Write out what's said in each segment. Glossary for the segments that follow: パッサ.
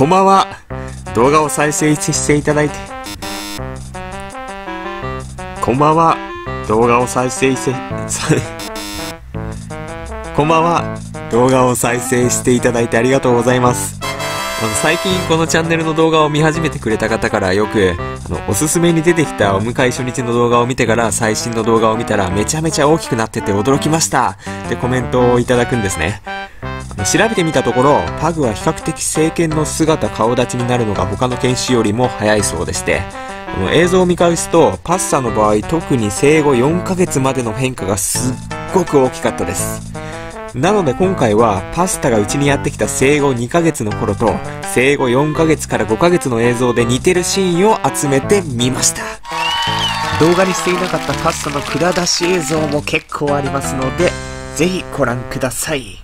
こんばんは。動画を再生していただいて、こんばんは。動画を再生してこんばんは。動画を再生していただいてありがとうございます。最近このチャンネルの動画を見始めてくれた方からよくおすすめに出てきたお迎え初日の動画を見てから最新の動画を見たらめちゃめちゃ大きくなってて驚きましたってコメントをいただくんですね。調べてみたところ、パグは比較的成犬の姿顔立ちになるのが他の犬種よりも早いそうでして、映像を見返すとパッサの場合、特に生後4ヶ月までの変化がすっごく大きかったです。なので今回はパスタがうちにやってきた生後2ヶ月の頃と生後4ヶ月から5ヶ月の映像で似てるシーンを集めてみました。動画にしていなかったパスタの蔵出し映像も結構ありますので、ぜひご覧ください。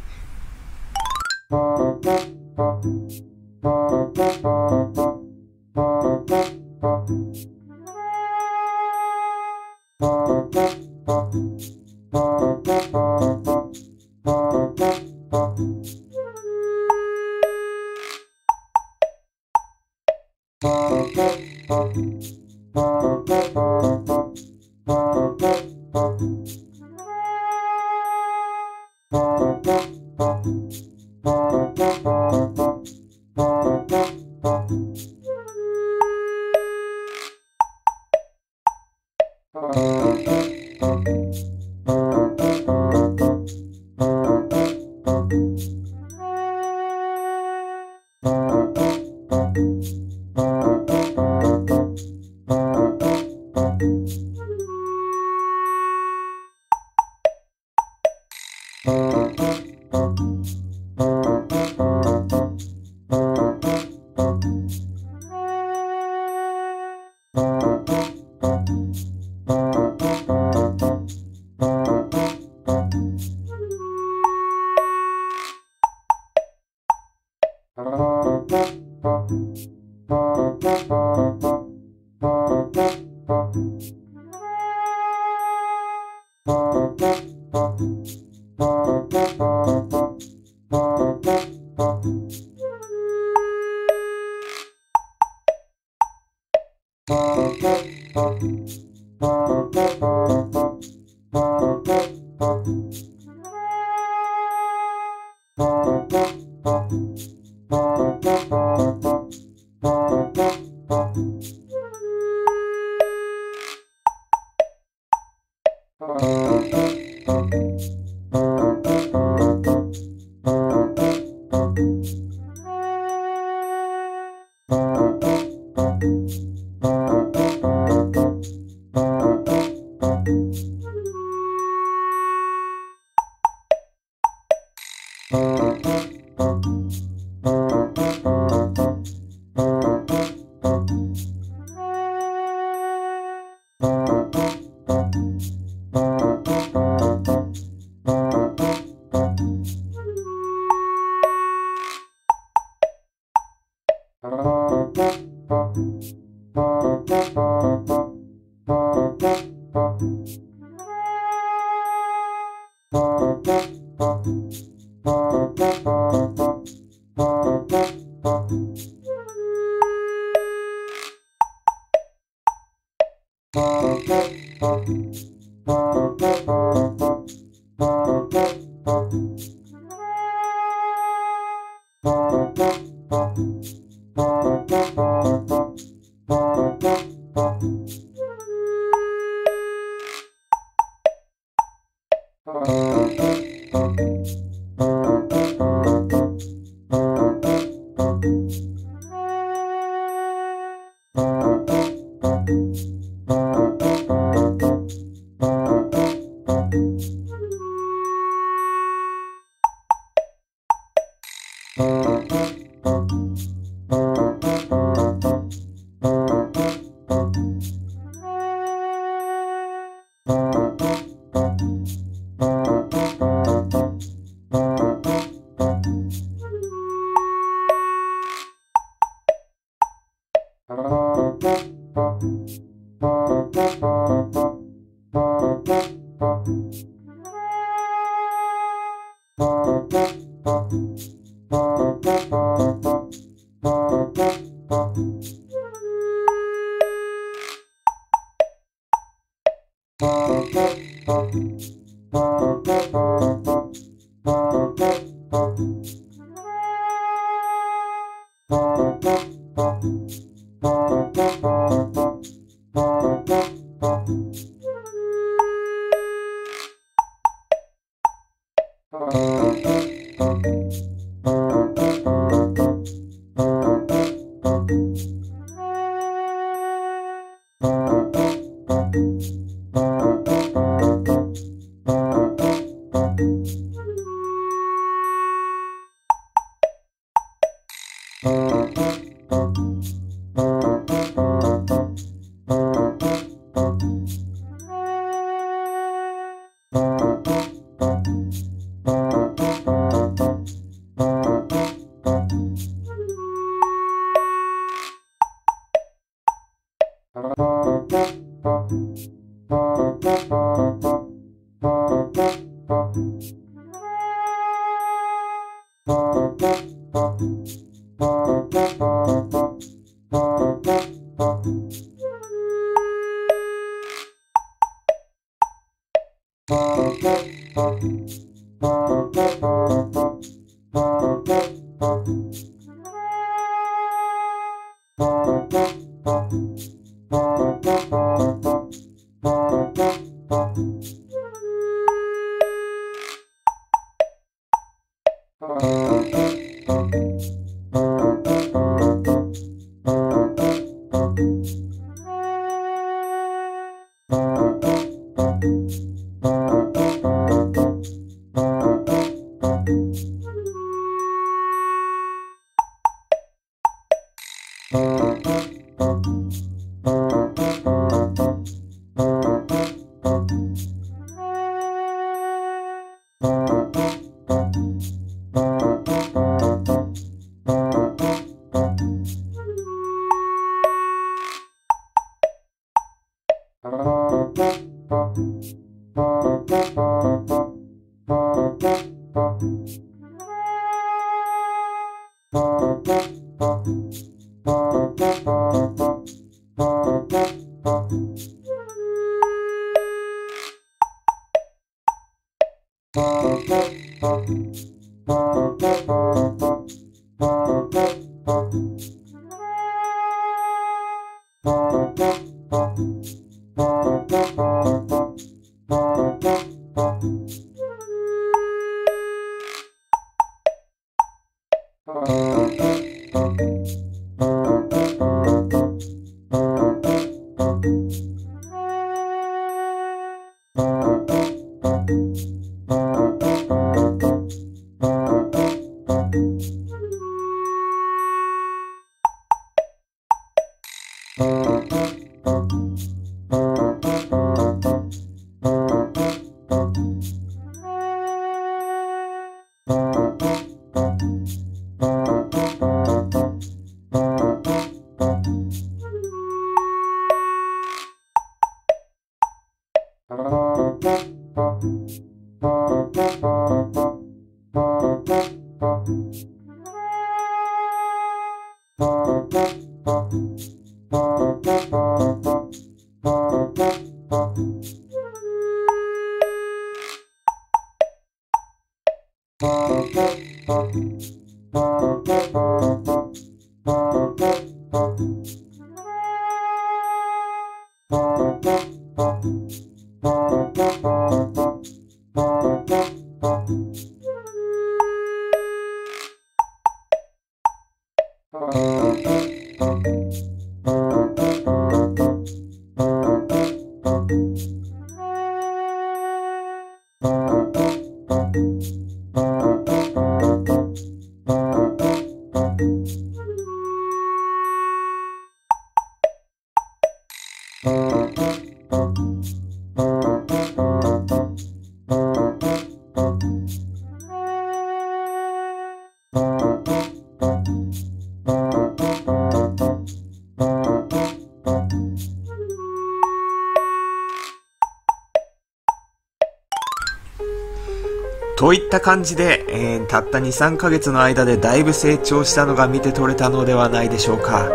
といった感じで、たった 2、3 ヶ月の間でだいぶ成長したのが見て取れたのではないでしょうか。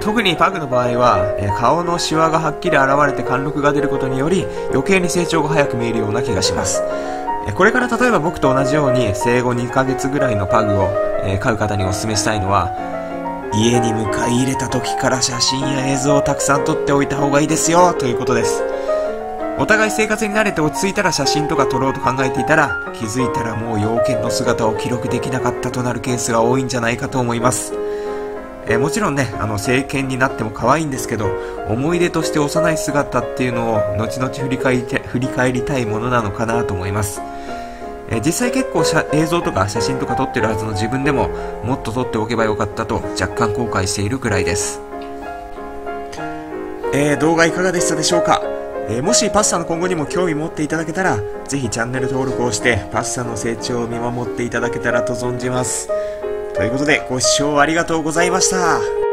特にパグの場合は、顔のシワがはっきり現れて貫禄が出ることにより余計に成長が早く見えるような気がします。これから例えば僕と同じように生後2ヶ月ぐらいのパグを飼う方にお勧めしたいのは、家に迎え入れた時から写真や映像をたくさん撮っておいた方がいいですよということです。お互い生活に慣れて落ち着いたら写真とか撮ろうと考えていたら、気づいたらもう要件の姿を記録できなかったとなるケースが多いんじゃないかと思います。もちろんね、成犬になっても可愛いんですけど、思い出として幼い姿っていうのを後々振り返りたいものなのかなと思います。実際結構映像とか写真とか撮ってるはずの自分でも、もっと撮っておけばよかったと若干後悔しているくらいです。動画いかがでしたでしょうか。もしパスタの今後にも興味持っていただけたら、ぜひチャンネル登録をしてパスタの成長を見守っていただけたらと存じます。ということで、ご視聴ありがとうございました。